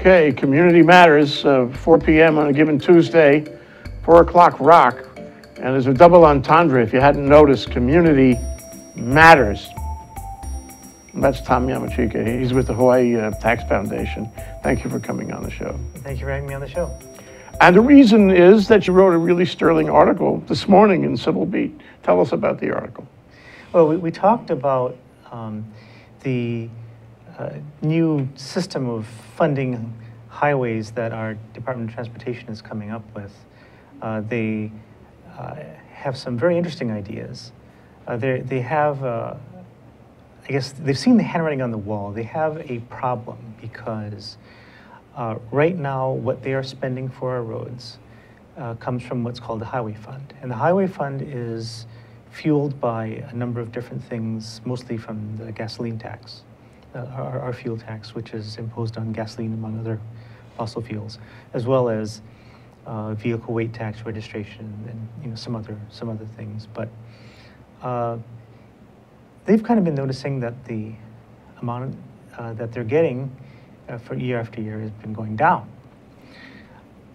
Okay, Community Matters, 4 p.m. on a given Tuesday, 4 o'clock rock. And there's a double entendre if you hadn't noticed, Community Matters. And that's Tom Yamachika. He's with the Hawaii Tax Foundation. Thank you for coming on the show. Thank you for having me on the show. And the reason is that you wrote a really sterling article this morning in Civil Beat. Tell us about the article. Well, we talked about the new system of funding highways that our Department of Transportation is coming up with. They have some very interesting ideas. They have, I guess, they've seen the handwriting on the wall. They have a problem because right now what they are spending for our roads comes from what's called the Highway Fund. And the Highway Fund is fueled by a number of different things, mostly from the gasoline tax, our fuel tax, which is imposed on gasoline among other fossil fuels, as well as vehicle weight tax, registration, and some other things. But they've kind of been noticing that the amount that they're getting for year after year has been going down.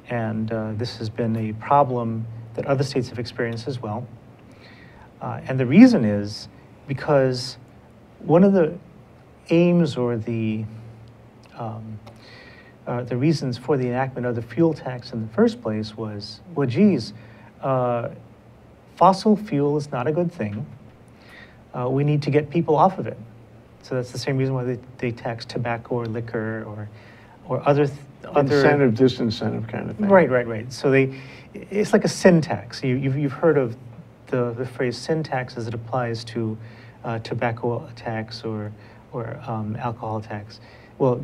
And this has been a problem that other states have experienced as well. And the reason is because one of the aims or the reasons for the enactment of the fuel tax in the first place was, well, geez, fossil fuel is not a good thing. We need to get people off of it. So that's the same reason why they tax tobacco or liquor or other incentive, disincentive kind of thing. Right. So it's like a sin tax. You've heard of the phrase sin tax as it applies to tobacco tax or alcohol tax. Well,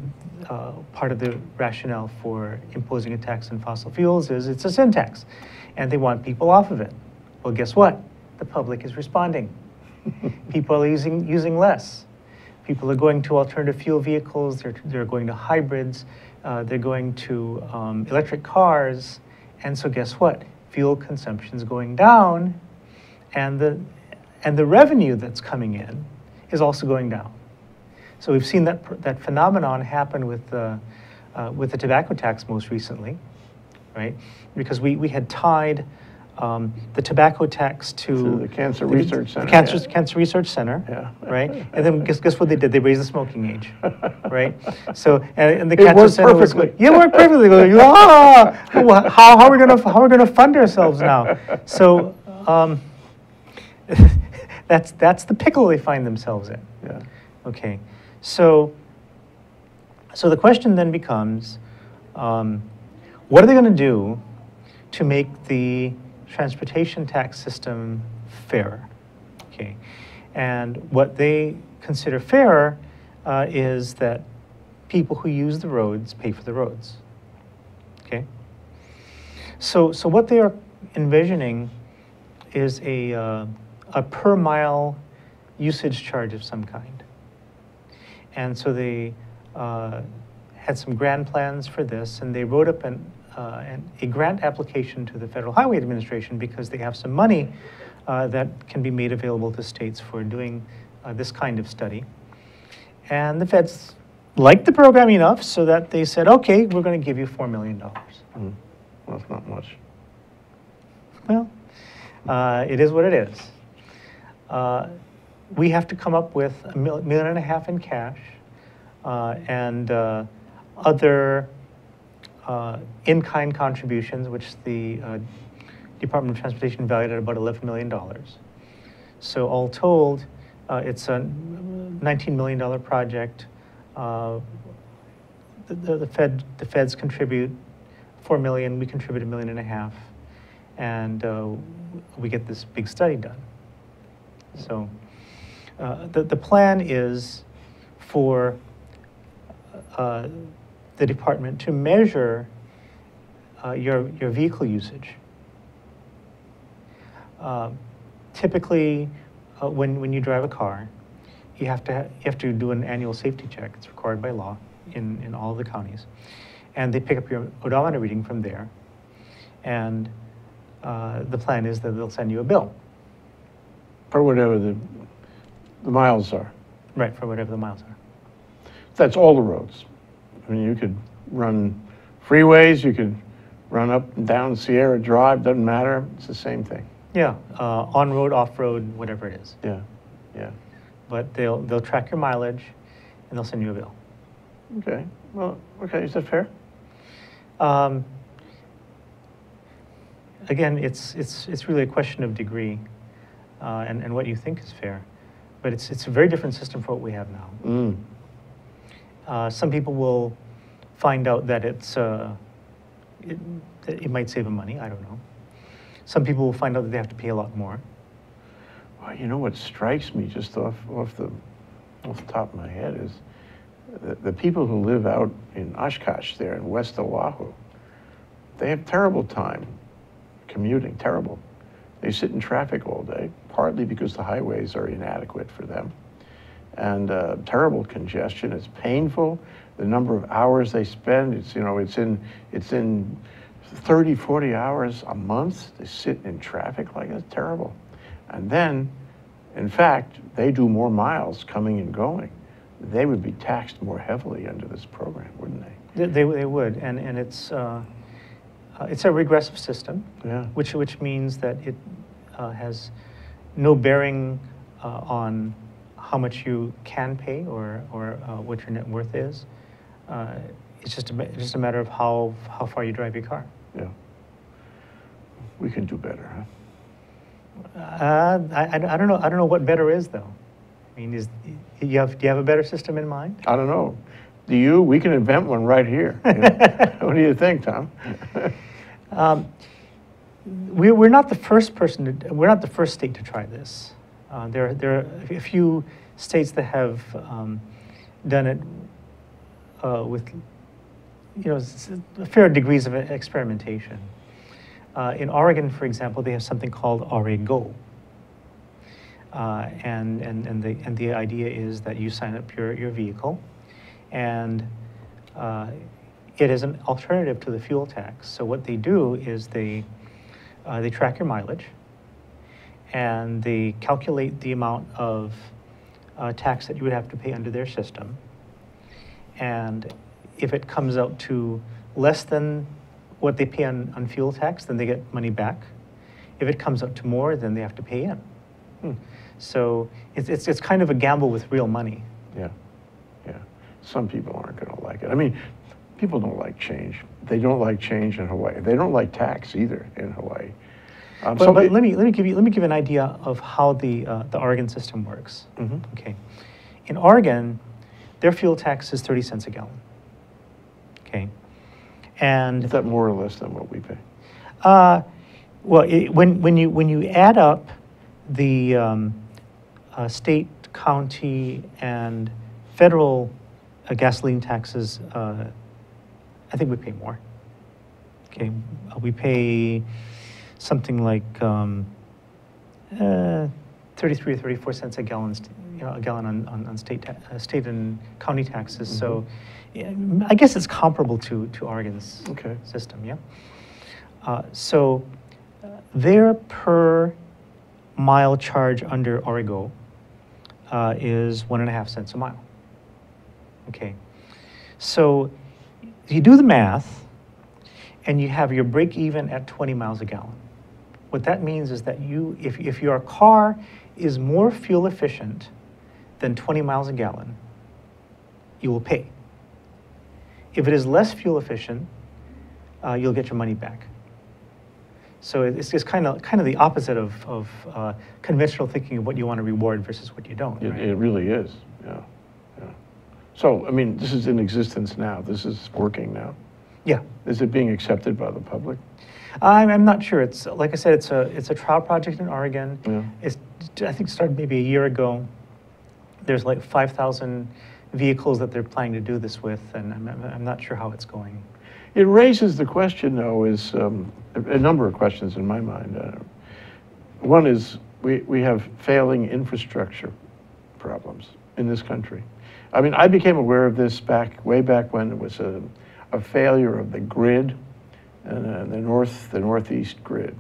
part of the rationale for imposing a tax on fossil fuels is it's a sin tax, and they want people off of it. Well, guess what? The public is responding. People are using less. People are going to alternative fuel vehicles. They're going to hybrids. They're going to electric cars. And so guess what? Fuel consumption is going down, and the revenue that's coming in is also going down. So we've seen that phenomenon happen with the tobacco tax most recently, right? Because we had tied the tobacco tax to the Cancer Research Center. Cancer Research Center, yeah. Right? And then guess what they did? They raised the smoking age, right? So and the Cancer Center was like, yeah, it worked perfectly. How are we gonna fund ourselves now? So that's the pickle they find themselves in. Yeah. Okay. So the question then becomes, what are they going to do to make the transportation tax system fairer? Okay, and what they consider fairer is that people who use the roads pay for the roads. Okay. So what they are envisioning is a per mile usage charge of some kind. And so they had some grand plans for this, and they wrote up a grant application to the Federal Highway Administration because they have some money that can be made available to states for doing this kind of study. And the feds liked the program enough so that they said, okay, we're going to give you $4 million. Mm. Well, that's not much. Well, it is what it is. We have to come up with $1.5 million in cash and other in-kind contributions, which the Department of Transportation valued at about $11 million. So all told, it's a $19 million project. The feds contribute $4 million, we contribute $1.5 million, and we get this big study done. So. The plan is for the department to measure your vehicle usage. Typically, when you drive a car, you have to do an annual safety check. It's required by law in all the counties, and they pick up your odometer reading from there. And the plan is that they'll send you a bill for whatever the miles are. Right, for whatever the miles are. That's all the roads. I mean, you could run freeways, you could run up and down Sierra Drive, doesn't matter, it's the same thing. Yeah, on-road, off-road, whatever it is. Yeah, yeah. But they'll track your mileage, and they'll send you a bill. Okay, well, okay, is that fair? Again, it's really a question of degree, and what you think is fair. But it's a very different system from what we have now. Mm. Some people will find out that it might save them money, I don't know. Some people will find out that they have to pay a lot more. Well, you know what strikes me just off the top of my head is the people who live out in Oshkosh there in West Oahu, they have terrible time commuting, terrible. They sit in traffic all day, partly because the highways are inadequate for them. And terrible congestion, it's painful. The number of hours they spend, it's in 30, 40 hours a month. They sit in traffic like that's terrible. And then, in fact, they do more miles coming and going. They would be taxed more heavily under this program, wouldn't they? They would, and it's a regressive system, yeah. Which means that it has no bearing on how much you can pay or what your net worth is. It's just a matter of how far you drive your car. Yeah. We can do better, huh? I don't know what better is though. I mean, do you have a better system in mind? I don't know. Do you? We can invent one right here. You know? What do you think, Tom? We're not the first person. We're not the first state to try this. There are a few states that have done it with, fair degrees of experimentation. In Oregon, for example, they have something called OReGO. And the idea is that you sign up your vehicle, and it is an alternative to the fuel tax. So what they do is they track your mileage, and they calculate the amount of tax that you would have to pay under their system. And if it comes out to less than what they pay on fuel tax, then they get money back. If it comes out to more, then they have to pay in. Hmm. So it's kind of a gamble with real money. Yeah, yeah. Some people aren't going to like it. I mean, people don't like change. They don't like change in Hawaii. They don't like tax either in Hawaii. But let me give an idea of how the Oregon system works. Mm-hmm. Okay, in Oregon, their fuel tax is 30 cents a gallon. Okay, and is that more or less than what we pay? Well, when you add up the state, county, and federal gasoline taxes, I think we pay more. Okay, we pay something like 33 or 34 cents a gallon, a gallon on state and county taxes. Mm-hmm. So yeah, I guess it's comparable to Oregon's okay. system, yeah? So their per mile charge under OReGO is 1.5 cents a mile. Okay, so you do the math, and you have your break even at 20 miles a gallon. What that means is that if your car is more fuel efficient than 20 miles a gallon, you will pay. If it is less fuel efficient, you'll get your money back. So it's just kind of the opposite of conventional thinking of what you want to reward versus what you don't. Right? It really is, yeah. Yeah. So, I mean, this is in existence now. This is working now. Yeah. Is it being accepted by the public? I'm not sure. It's like I said, it's a trial project in Oregon. Yeah. It's I think started maybe a year ago. There's like 5,000 vehicles that they're planning to do this with, and I'm not sure how it's going. It raises the question, though, is a number of questions in my mind. One is we have failing infrastructure problems in this country. I mean, I became aware of this way back when it was a failure of the grid, and the northeast grid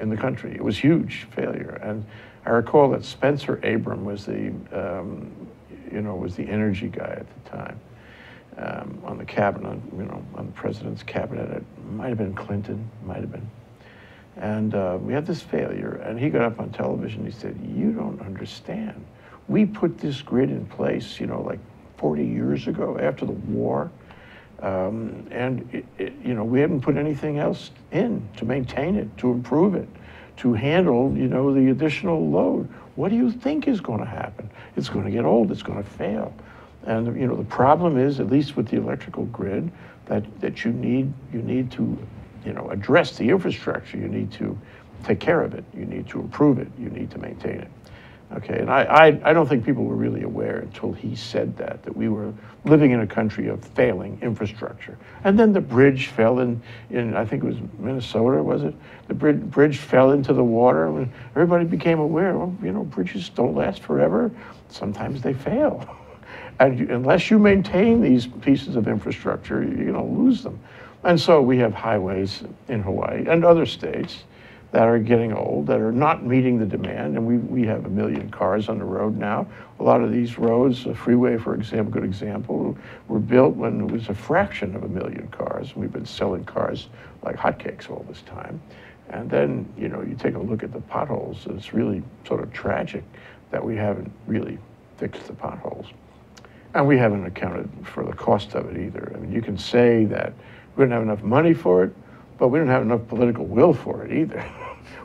in the country. It was huge failure, and I recall that Spencer Abraham was the energy guy at the time, on the cabinet, you know, on the president's cabinet. It might have been Clinton, might have been. And we had this failure, and he got up on television, he said, "You don't understand. We put this grid in place, you know, like 40 years ago after the war, and, you know, we haven't put anything else in to maintain it, to improve it, to handle, you know, the additional load. What do you think is going to happen? It's going to get old, it's going to fail. And, you know, the problem is, at least with the electrical grid, that you need to, you know, address the infrastructure. You need to take care of it. You need to improve it. You need to maintain it." Okay, and I don't think people were really aware until he said that we were living in a country of failing infrastructure. And then the bridge fell in I think it was Minnesota, was it? The bridge fell into the water when everybody became aware, well, you know, bridges don't last forever. Sometimes they fail. And unless you maintain these pieces of infrastructure, you're gonna lose them. And so we have highways in Hawaii and other states that are getting old, that are not meeting the demand, and we have 1 million cars on the road now. A lot of these roads, the freeway, for example, good example, were built when it was a fraction of 1 million cars. We've been selling cars like hotcakes all this time. And then, you know, you take a look at the potholes, and it's really sort of tragic that we haven't really fixed the potholes. And we haven't accounted for the cost of it either. I mean, you can say that we don't have enough money for it, but we don't have enough political will for it either.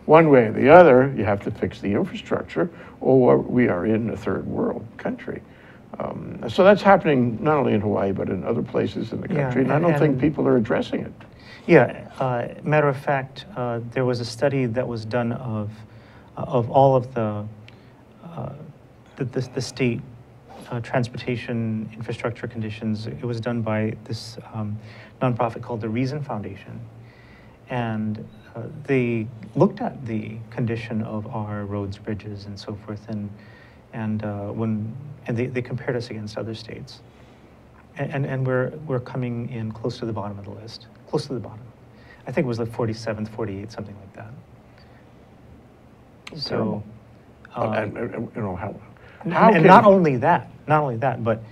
One way or the other, you have to fix the infrastructure, or we are in a third world country. So that's happening not only in Hawaii, but in other places in the country, and I don't think people are addressing it. Yeah, matter of fact, there was a study that was done of all of the state transportation infrastructure conditions. It was done by this nonprofit called the Reason Foundation, and they looked at the condition of our roads, bridges, and so forth, and they compared us against other states, and we're coming in close to the bottom of the list, close to the bottom. I think it was the 47th, 48th, something like that. That's so, and, you know how and not only that. Not only that, but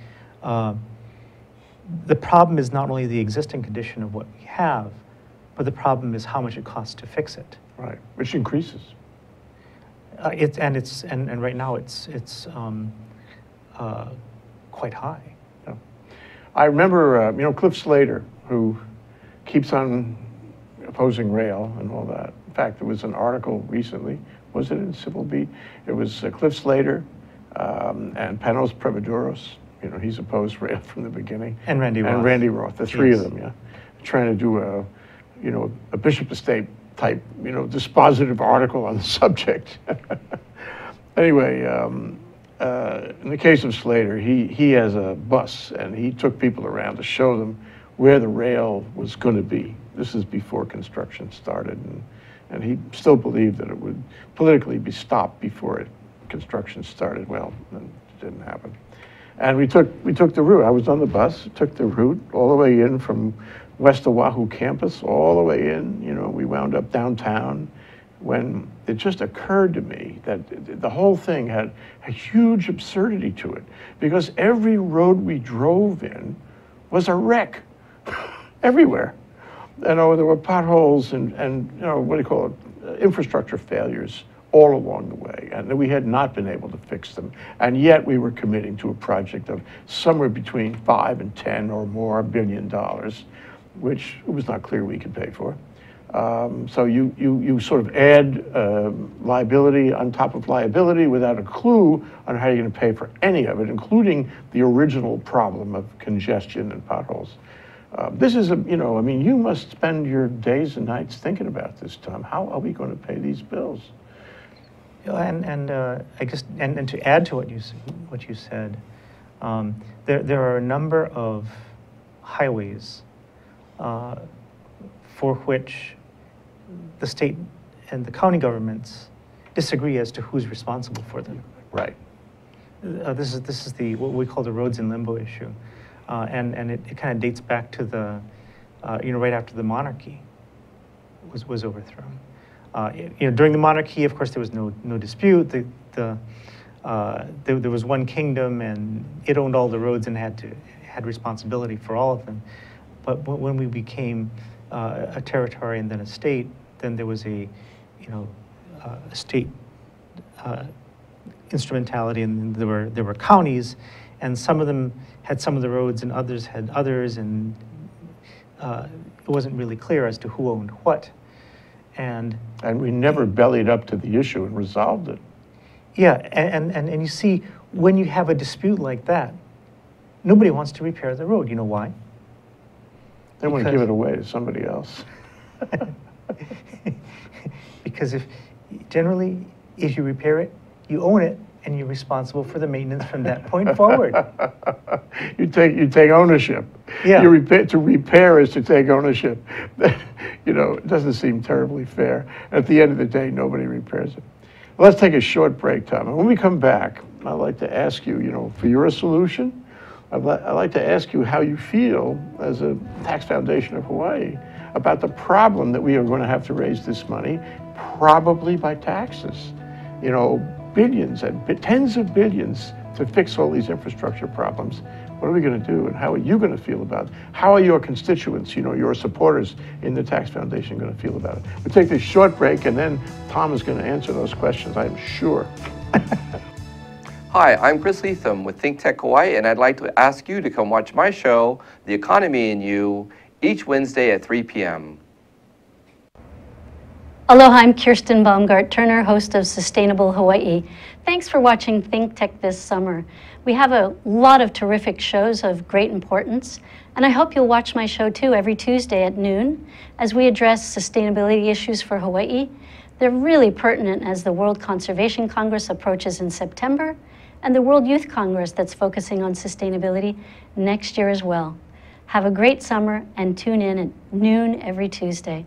the problem is not only the existing condition of what we have, but the problem is how much it costs to fix it. Right, which increases. And right now it's quite high. Yeah. I remember, you know, Cliff Slater, who keeps on opposing rail and all that. In fact, there was an article recently, was it in Civil Beat? It was Cliff Slater and Panos Previduros. You know, he's opposed rail from the beginning. And Randy Roth. And Randy Roth, the three of them, yeah. Trying to do a, you know, a bishop of state type, you know, dispositive article on the subject. Anyway, in the case of Slater, he has a bus, and he took people around to show them where the rail was going to be. This is before construction started, and he still believed that it would politically be stopped before construction started. Well, it didn't happen. And we took the route. I was on the bus, took the route all the way in from West Oahu campus, all the way in. You know, we wound up downtown when it just occurred to me that the whole thing had a huge absurdity to it, because every road we drove in was a wreck everywhere. You know, there were potholes and you know, what do you call it, infrastructure failures all along the way, and we had not been able to fix them, and yet we were committing to a project of somewhere between 5 and 10 or more $1 billion, which it was not clear we could pay for. So you sort of add liability on top of liability without a clue on how you're going to pay for any of it, including the original problem of congestion and potholes. This is a, you know, I mean, you must spend your days and nights thinking about this, Tom. How are we going to pay these bills? And I guess, and to add to what you said, there are a number of highways for which the state and the county governments disagree as to who's responsible for them. Right. This is the what we call the roads in limbo issue, and it kind of dates back to the you know, right after the monarchy was overthrown. You know, during the monarchy, of course, there was no dispute. There was one kingdom, and it owned all the roads and had to had responsibility for all of them. But when we became a territory and then a state, then there was a, you know, a state instrumentality, and there were counties, and some of them had some of the roads and others had others, and it wasn't really clear as to who owned what. And we never bellied up to the issue and resolved it. Yeah, and you see, when you have a dispute like that, nobody wants to repair the road. You know why? They want to give it away to somebody else. Because generally, if you repair it, you own it, and you're responsible for the maintenance from that point forward. You take ownership. Yeah. To repair is to take ownership. You know, it doesn't seem terribly fair. At the end of the day, nobody repairs it. Well, let's take a short break, Tom. And when we come back, I'd like to ask you, you know, for your solution. I'd like to ask you how you feel as a Tax Foundation of Hawaii about the problem that we are going to have to raise this money, probably by taxes. You know, billions and tens of billions to fix all these infrastructure problems. What are we going to do, and how are you going to feel about it? How are your constituents, you know, your supporters in the Tax Foundation going to feel about it? We'll take this short break, and then Tom is going to answer those questions, I'm sure. Hi, I'm Chris Leatham with ThinkTech Hawaii, and I'd like to ask you to come watch my show, The Economy in You, each Wednesday at 3 p.m. Aloha, I'm Kirsten Baumgart-Turner, host of Sustainable Hawaii. Thanks for watching ThinkTech this summer. We have a lot of terrific shows of great importance, and I hope you'll watch my show too every Tuesday at noon as we address sustainability issues for Hawaii. They're really pertinent as the World Conservation Congress approaches in September and the World Youth Congress that's focusing on sustainability next year as well. Have a great summer and tune in at noon every Tuesday.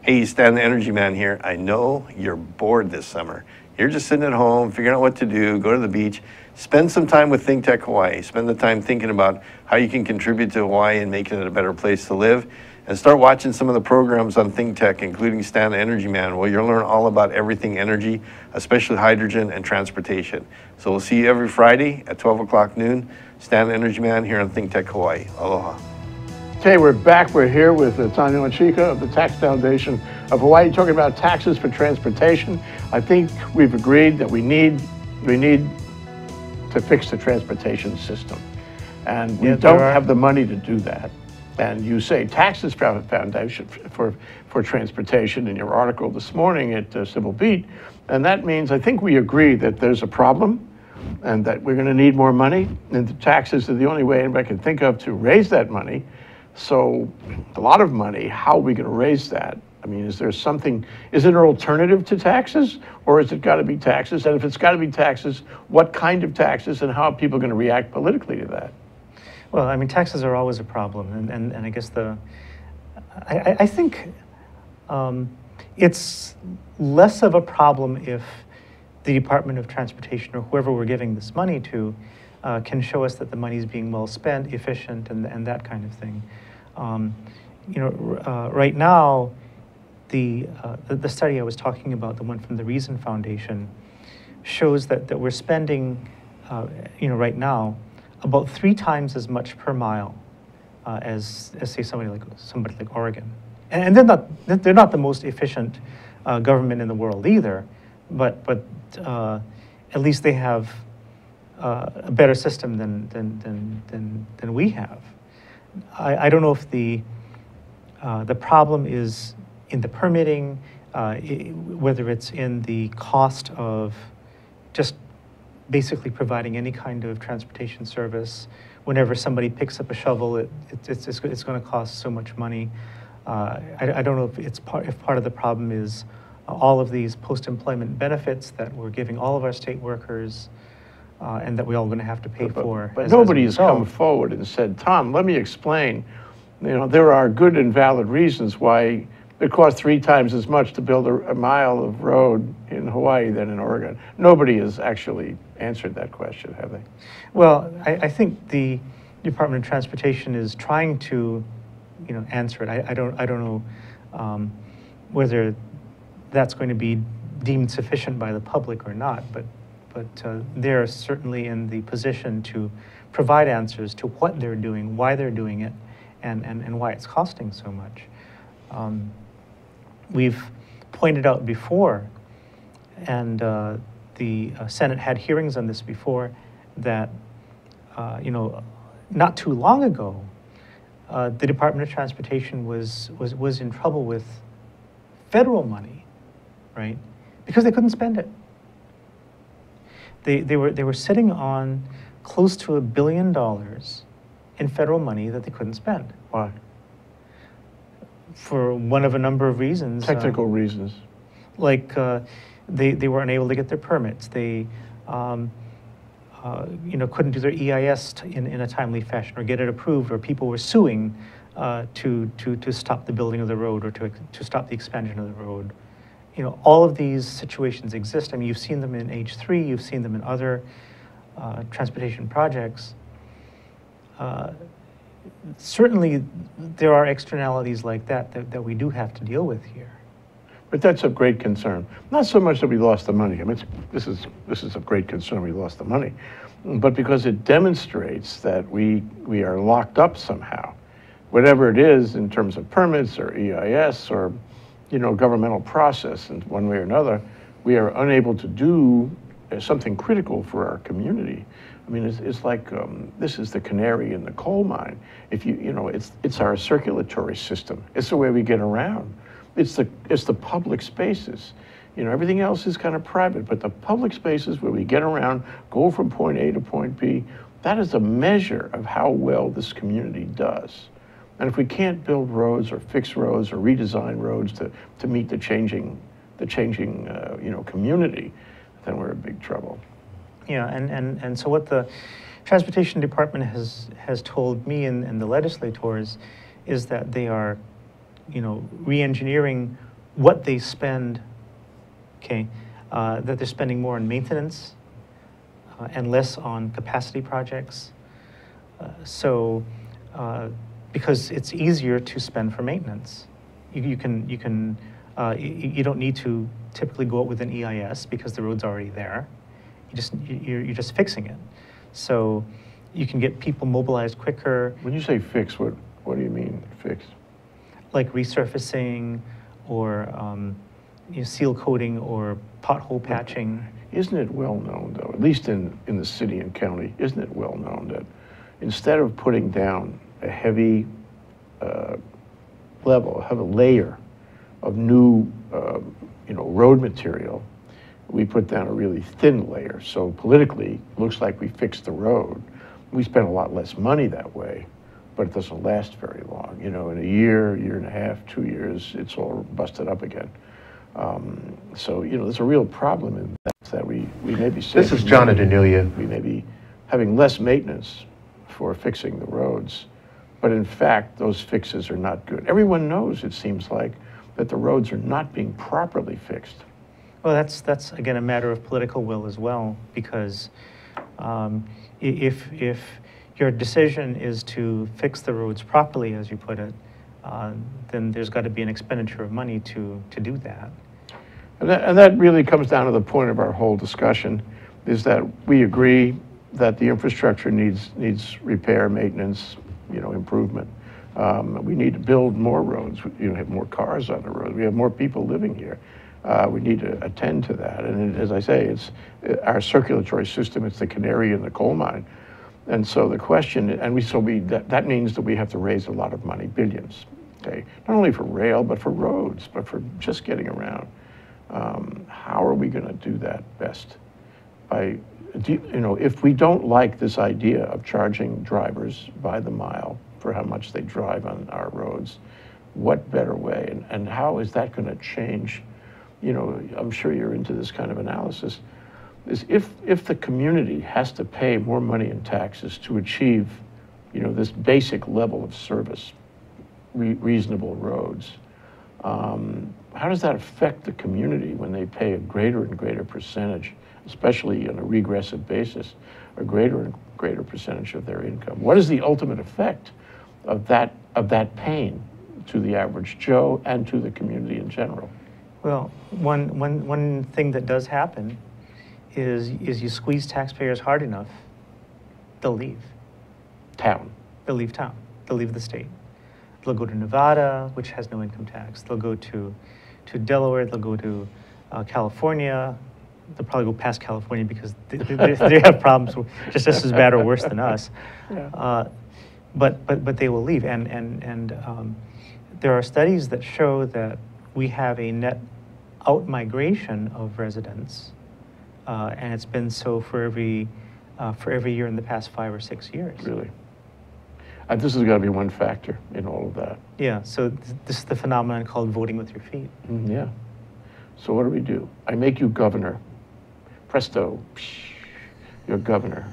Hey, Stan the Energy Man here. I know you're bored this summer. You're just sitting at home, figuring out what to do, go to the beach, spend some time with ThinkTech Hawaii. Spend the time thinking about how you can contribute to Hawaii and making it a better place to live. And start watching some of the programs on ThinkTech, including Stan the Energy Man, where you'll learn all about everything energy, especially hydrogen and transportation. So we'll see you every Friday at 12 o'clock noon. Stan the Energy Man here on ThinkTech Hawaii. Aloha. Okay, we're back. We're here with Tom Yamachika of the Tax Foundation of Hawaii, talking about taxes for transportation. I think we've agreed that we need to fix the transportation system, and we don't have the money to do that. And you say taxes for the foundation for transportation in your article this morning at Civil Beat, and that means I think we agree that there's a problem, and that we're going to need more money, and the taxes are the only way anybody can think of to raise that money. So a lot of money, how are we going to raise that? I mean, is there something, is it an alternative to taxes, or is it got to be taxes? And if it's got to be taxes, what kind of taxes, and how are people going to react politically to that? Well, I mean, taxes are always a problem, and I guess I think it's less of a problem if the Department of Transportation or whoever we're giving this money to can show us that the money is being well spent, efficient, and that kind of thing. You know, right now, the study I was talking about, the one from the Reason Foundation, shows that we're spending, you know, right now, about 3 times as much per mile as say somebody like Oregon, and they're not the most efficient government in the world either, but at least they have a better system than we have. I don't know if the problem is in the permitting, whether it's in the cost of just basically providing any kind of transportation service. Whenever somebody picks up a shovel, it's going to cost so much money. I don't know if part of the problem is all of these post-employment benefits that we're giving all of our state workers. And that we're all going to have to pay for. But nobody has come forward and said, Tom, let me explain. You know, there are good and valid reasons why it costs 3 times as much to build a mile of road in Hawaii than in Oregon. Nobody has actually answered that question, have they? Well, I think the Department of Transportation is trying to, you know, answer it. I don't know whether that's going to be deemed sufficient by the public or not, but they're certainly in the position to provide answers to what they're doing, why they're doing it, and why it's costing so much. We've pointed out before, and the Senate had hearings on this before, that you know, not too long ago, the Department of Transportation was in trouble with federal money, right? Because they couldn't spend it. They were sitting on close to $1 billion in federal money that they couldn't spend. Why? For one of a number of reasons. Technical reasons. Like they were unable to get their permits. They you know, couldn't do their EIS in a timely fashion, or get it approved, or people were suing to stop the building of the road, or to stop the expansion of the road. You know, all of these situations exist. I mean, you've seen them in H3, you've seen them in other transportation projects. Certainly, there are externalities like that we do have to deal with here. But that's of great concern. Not so much that we lost the money. I mean, this is of great concern we lost the money, but because it demonstrates that we are locked up somehow, whatever it is in terms of permits or EIS or, you know, governmental process in one way or another, we are unable to do something critical for our community. I mean, it's like this is the canary in the coal mine. If you know, it's our circulatory system. It's the way we get around. It's the public spaces. You know, everything else is kind of private, but the public spaces where we get around, go from point A to point B, that is a measure of how well this community does. And if we can't build roads or fix roads or redesign roads to meet the changing you know, community, then we're in big trouble. Yeah, and so what the Transportation Department has told me and the legislators is that they are, you know, re-engineering what they spend, okay, that they're spending more on maintenance and less on capacity projects. Because it's easier to spend for maintenance. You don't need to typically go out with an EIS because the road's already there. You're just fixing it. So you can get people mobilized quicker. When you say fix, what do you mean fix? Like resurfacing, or you know, seal coating, or pothole patching. Isn't it well known, though, at least in the city and county, isn't it well known that instead of putting down a heavy level, have a layer of new you know, road material, we put down a really thin layer. So politically, it looks like we fixed the road. We spent a lot less money that way, but it doesn't last very long. You know, in a year, year and a half, 2 years, it's all busted up again. So, you know, there's a real problem in that we may be saving. This is John at Adelia. We may be having less maintenance for fixing the roads, but in fact, those fixes are not good. Everyone knows, it seems like, that the roads are not being properly fixed. Well, that's again, a matter of political will as well, because if your decision is to fix the roads properly, as you put it, then there's got to be an expenditure of money to do that. And that really comes down to the point of our whole discussion, is that we agree that the infrastructure needs repair, maintenance, you know, improvement. We need to build more roads. You know, have more cars on the road. We have more people living here. We need to attend to that. And as I say, it's our circulatory system. It's the canary in the coal mine. And so the question, and that means that we have to raise a lot of money, billions, okay? Not only for rail, but for roads, but for just getting around. How are we going to do that best? You know, if we don't like this idea of charging drivers by the mile for how much they drive on our roads, what better way? And how is that going to change? You know, I'm sure you're into this kind of analysis. Is if the community has to pay more money in taxes to achieve, you know, this basic level of service, reasonable roads, how does that affect the community when they pay a greater and greater percentage, especially on a regressive basis, a greater and greater percentage of their income? What is the ultimate effect of that pain to the average Joe and to the community in general? Well, one thing that does happen is you squeeze taxpayers hard enough, they'll leave. town. They'll leave the state. They'll go to Nevada, which has no income tax. They'll go to Delaware. They'll go to California. They'll probably go past California because they have problems just as bad or worse than us. Yeah. But they will leave. And there are studies that show that we have a net out-migration of residents, and it's been so for every year in the past 5 or 6 years. Really? This has got to be one factor in all of that. Yeah, so this is the phenomenon called voting with your feet. Yeah. So what do? I make you governor. Presto, psh, you're governor.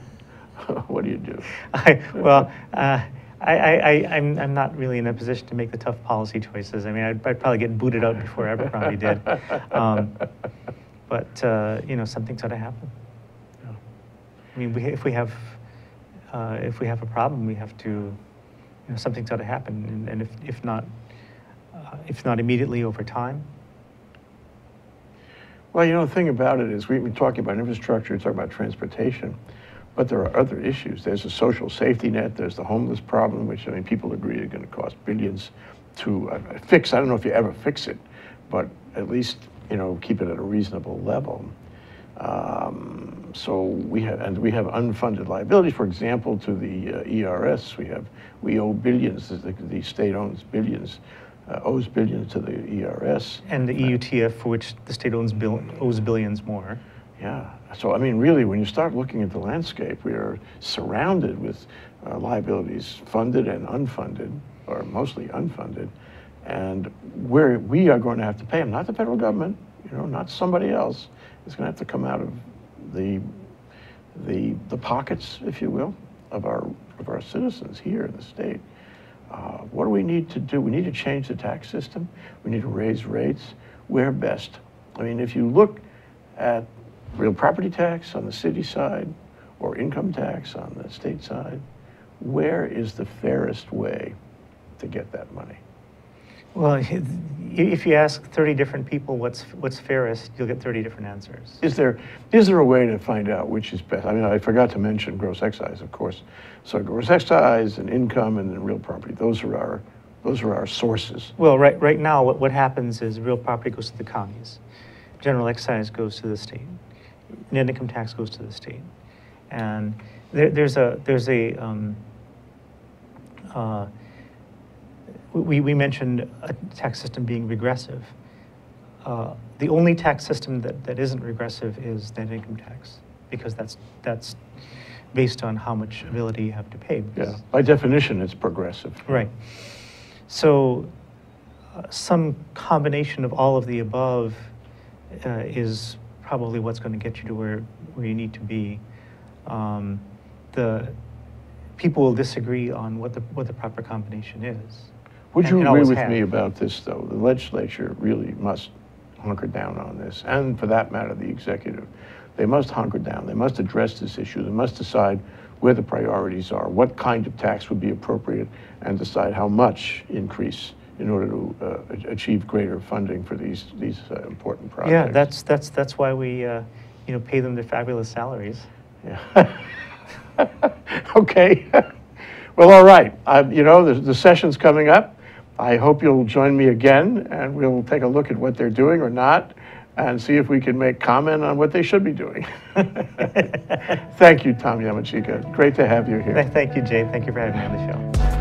What do you do? I'm not really in a position to make the tough policy choices. I mean, I'd probably get booted out before Abercrombie did. You know, something's got to happen. Yeah. I mean, if we have a problem, we have to, something's got to happen. And if not immediately, over time. Well, you know, the thing about it is we've been talking about infrastructure, talking about transportation, but there are other issues. There's a social safety net. There's the homeless problem, which, I mean, people agree are going to cost billions to fix. I don't know if you ever fix it, but at least, keep it at a reasonable level. So we have unfunded liabilities. For example, to the ERS, we owe billions. The state owes billions to the ERS. And the EUTF, for which the state owes billions more. Yeah. So, I mean, really, when you start looking at the landscape, we are surrounded with liabilities, funded and unfunded, or mostly unfunded, and where we are going to have to pay them, not the federal government, not somebody else. It's going to have to come out of the pockets, if you will, of our citizens here in the state. What do we need to do? We need to change the tax system. We need to raise rates. Where best? I mean, if you look at real property tax on the city side or income tax on the state side, where is the fairest way to get that money? Well, if you ask 30 different people what's fairest, you'll get 30 different answers. Is there a way to find out which is best? I mean, I forgot to mention gross excise, of course. So gross excise and income and then real property, those are our sources. Well, right now what happens is real property goes to the counties, general excise goes to the state, net income tax goes to the state, and we mentioned a tax system being regressive. The only tax system that isn't regressive is net income tax, because that's based on how much ability you have to pay. Yeah, by definition, it's progressive. Right. So some combination of all of the above is probably what's going to get you to where you need to be. The people will disagree on what the proper combination is. Would you agree with me about this, though? The legislature really must hunker down on this, and for that matter, the executive. They must hunker down. They must address this issue. They must decide where the priorities are, what kind of tax would be appropriate, and decide how much increase in order to achieve greater funding for these important projects. Yeah, that's why we pay them their fabulous salaries. Yeah. Okay. Well, all right. The session's coming up. I hope you'll join me again, and we'll take a look at what they're doing or not, and see if we can make comment on what they should be doing. Thank you, Tom Yamachika. Great to have you here. Thank you, Jay. Thank you for having me on the show.